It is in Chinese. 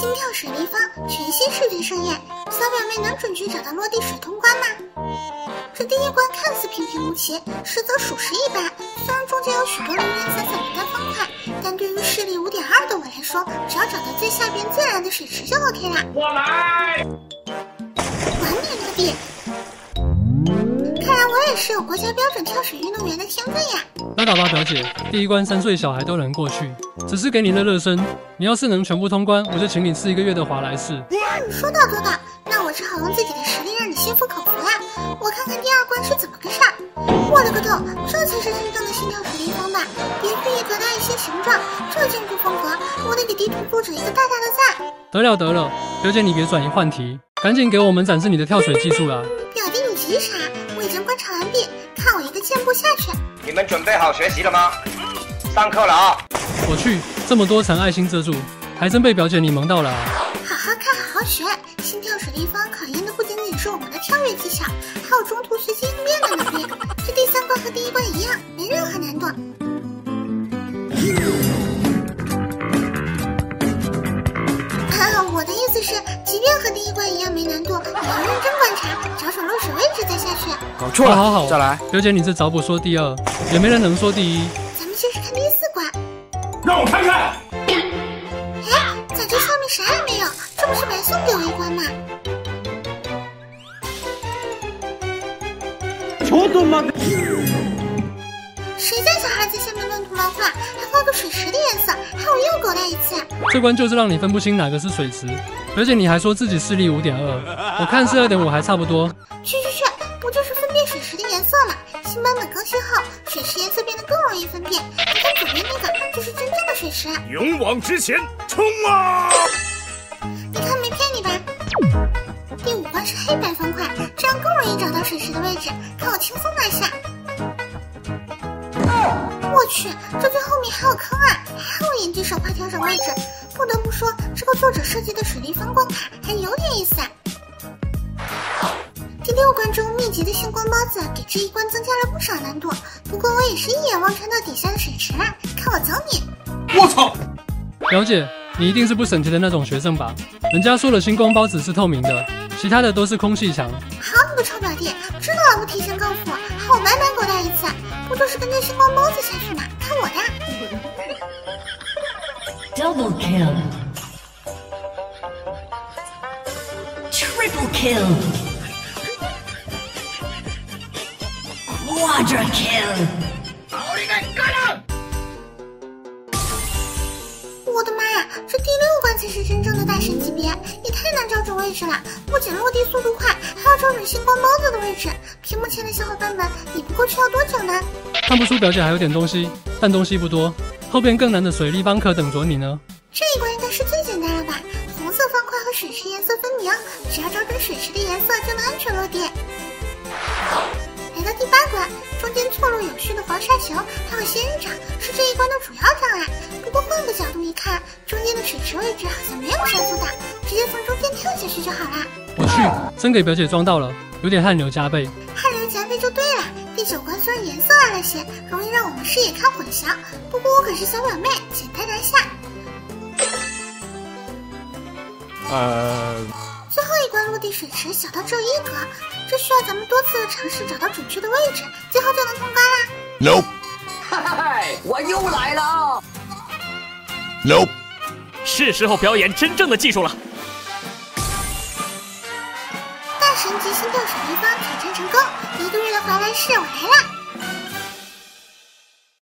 心跳水立方全息视觉盛宴，小表妹能准确找到落地水通关吗？这第一关看似平平无奇，实则属实一般。虽然中间有许多零零散散的单方块，但对于视力5.2的我来说，只要找到最下边最蓝的水池就 OK 啦。我来，完美落地。 我也是有国家标准跳水运动员的天分呀！拉倒吧，表姐，第一关3岁小孩都能过去，只是给你热热身。你要是能全部通关，我就请你吃1个月的华莱士。说到做到，那我只好用自己的实力让你心服口服啦！我看看第2关是怎么个事儿。我的个头，这才是真正的心跳水立方吧？别具一格的爱心形状，这建筑风格，我得给地图作者一个大大的赞！得了，表姐你别转移换题，赶紧给我们展示你的跳水技术啦！表弟你急啥？ 观察完毕，看我一个箭步下去。你们准备好学习了吗？上课了啊！我去，这么多层爱心遮住，还真被表姐你萌到了啊。好好看，好好学。心跳水立方考验的不仅仅是我们的跳跃技巧，还有中途随机应变的能力。这第3关和第一关一样，没任何难度。我的意思是，即便和第一关一样没难度，也要认真观察，找准落水位置再下去。搞错了，好，再来。表姐，你这找补说第2，也没人能说第1。咱们先试看第4关。让我看看。哎，在这上面啥也没有，这不是白送给我一关吗？谁家小孩在下面乱涂乱画，还画个水池的颜色，还有遛狗的一次。这关就是让你分不清哪个是水池，而且你还说自己视力5.2，我看是2.5还差不多。去，不就是分辨水池的颜色吗？新版本更新后，水池颜色变得更容易分辨。你看左边那个就是真正的水池。勇往直前，冲啊！你看没骗你吧？第5关是黑白方块，这样更容易找到水池的位置，看我轻松拿下。 我去，这最后面还有坑啊！还有眼镜手帕调整位置，不得不说，这个作者设计的水立方关卡还有点意思啊。第6关中密集的星光包子给这一关增加了不少难度，不过我也是一眼望穿到底下的水池啊！看我走你！我操！表姐，你一定是不省钱的那种学生吧？人家说了，星光包子是透明的，其他的都是空气墙。好你个臭表弟，知道了不提前告诉我，害我白白狗带一次。 不就是跟着星光包子下去吗？看我的 ！Double kill, triple kill, quadra kill！ 我的妈呀，这第6关才是真正的大神级别，也太难找准位置了。不仅落地速度快，还要找准星光包子的位置。屏幕前的小伙伴们，你们过去要多久呢？ 看不出表姐还有点东西，但东西不多，后边更难的水立方可等着你呢。这一关应该是最简单了吧？红色方块和水池颜色分明，只要找准水池的颜色就能安全落地。来到第8关，中间错落有序的黄沙球还有仙人掌是这一关的主要障碍。不过换个角度一看，中间的水池位置好像没有限速的，直接从中间跳下去就好啦。我去，真给表姐装到了，有点汗流浃背。汗流浃背就对了。 第9关虽然颜色暗了些，容易让我们视野看混淆，不过我可是小表妹，简单拿下。最后一关落地水池小到只有1格，这需要咱们多次尝试找到准确的位置，最后就能通关啦。Nope， 嗨，我又来了。Nope， 是时候表演真正的技术了。 大神级心跳水立方挑战成功，1个月的华莱士我来啦！